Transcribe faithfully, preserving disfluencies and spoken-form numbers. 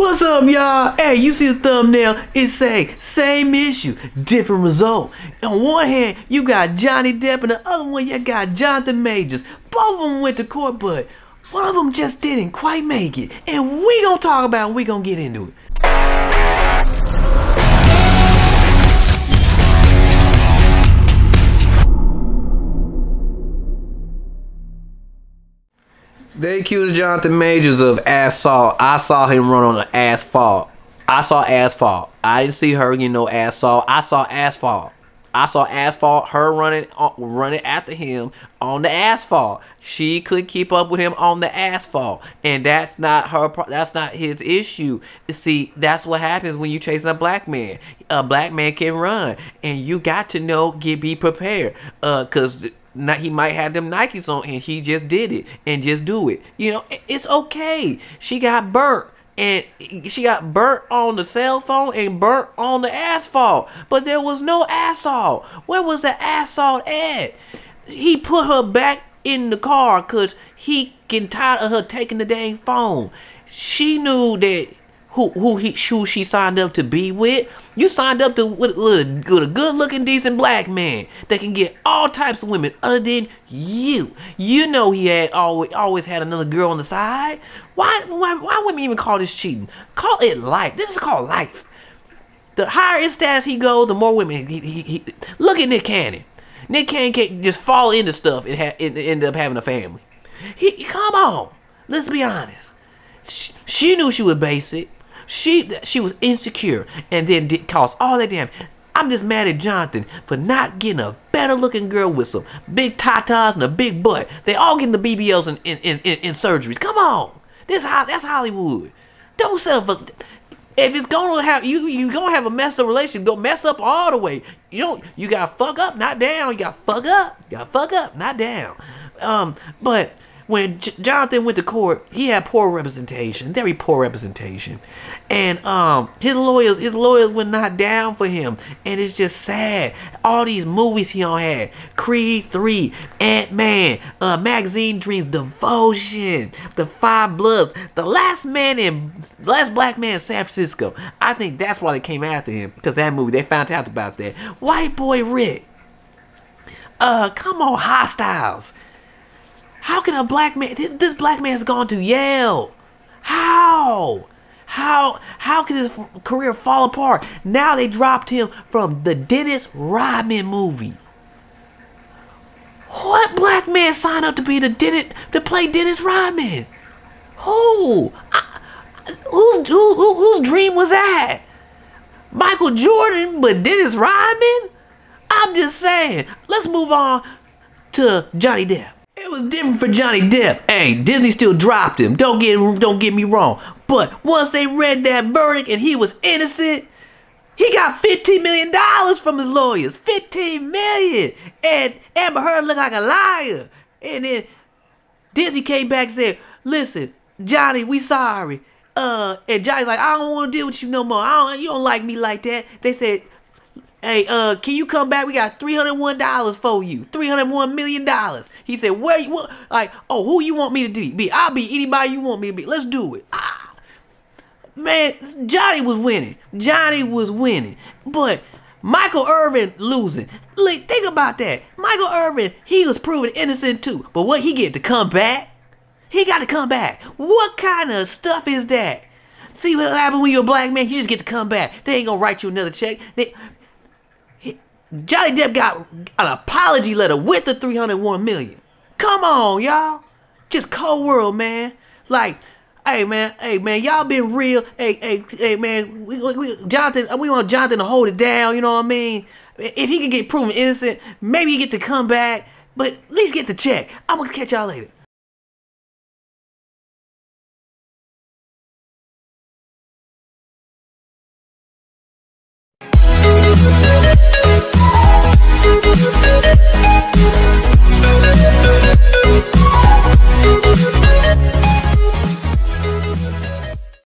What's up, y'all? Hey, you see the thumbnail? It say same issue, different result. On one hand, you got Johnny Depp, and the other one, you got Jonathan Majors. Both of them went to court, but one of them just didn't quite make it. And we gonna talk about it. We gonna get into it. They accused Jonathan Majors of assault. I saw him run on an asphalt. I saw asphalt. I didn't see her getting no assault. I saw asphalt. I saw asphalt. Her running, running after him on the asphalt. She could keep up with him on the asphalt, and that's not her. That's not his issue. See, that's what happens when you chasing a black man. A black man can run, and you got to know, get be prepared, uh, cause. Now he might have them Nikes on, and she just did it and just do it. You know, it's okay. She got burnt, and she got burnt on the cell phone and burnt on the asphalt. But there was no assault. Where was the assault at? He put her back in the car because he getting tired of her taking the dang phone. She knew that who who he who she signed up to be with. You signed up to with, with, with a good-looking, decent black man that can get all types of women other than you. You know he had always always had another girl on the side. Why why why women even call this cheating? Call it life. This is called life. The higher his status he goes, the more women. He, he, he. Look at Nick Cannon. Nick Cannon can't just fall into stuff and, ha and end up having a family. He come on. Let's be honest. She, she knew she was basic. She she was insecure and then did cause all that damage. I'm just mad at Jonathan for not getting a better looking girl with some big tatas and a big butt. They all getting the B B Ls and in, in, in, in surgeries. Come on, this that's Hollywood. Don't set up a, if it's gonna have you you gonna have a mess of relationship. Go mess up all the way. You don't you gotta fuck up, not down. You gotta fuck up, you gotta fuck up, not down. Um, but. When J Jonathan went to court, he had poor representation, very poor representation, and um, his lawyers, his lawyers were not down for him, and it's just sad. All these movies he on had: Creed three, Ant-Man, uh, Magazine Dreams, Devotion, The Five Bloods, The Last Man in The Last Black Man in San Francisco. I think that's why they came after him, because that movie they found out about that. White Boy Rick, uh, come on, Hostiles. How can a black man, this black man's gone to Yale. How? How How can his career fall apart? Now they dropped him from the Dennis Rodman movie. What black man signed up to be the Dennis, to play Dennis Rodman? Who? I, who's, who, who? Whose dream was that? Michael Jordan, but Dennis Rodman? I'm just saying. Let's move on to Johnny Depp. It was different for Johnny Depp. Hey, Disney still dropped him. Don't get don't get me wrong. But once they read that verdict and he was innocent, he got fifteen million dollars from his lawyers. fifteen million dollars. And Amber Heard looked like a liar. And then Disney came back and said, listen, Johnny, we sorry. Uh, and Johnny's like, I don't want to deal with you no more. I don't, you don't like me like that. They said, hey, uh, can you come back? We got three hundred one dollars for you. three hundred one million dollars. He said, where you want? Like, oh, who you want me to be? I'll be anybody you want me to be. Let's do it. Ah. Man, Johnny was winning. Johnny was winning. But Michael Irvin losing. Like, think about that. Michael Irvin, he was proven innocent too. But what he get to come back? He got to come back. What kind of stuff is that? See what happened when you're a black man? You just get to come back. They ain't going to write you another check. They... Johnny Depp got an apology letter with the three hundred one million dollars. Come on, y'all. Just cold world, man. Like, hey, man, hey, man, y'all been real. Hey, hey, hey, man, we, we, Jonathan, we want Jonathan to hold it down, you know what I mean? If he can get proven innocent, maybe he get to come back, but at least get the check. I'm going to catch y'all later.